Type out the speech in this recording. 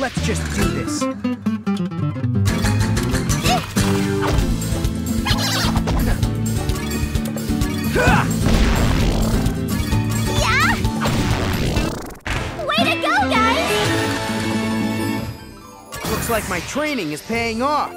Let's just do this. Yeah! Way to go, guys! Looks like my training is paying off.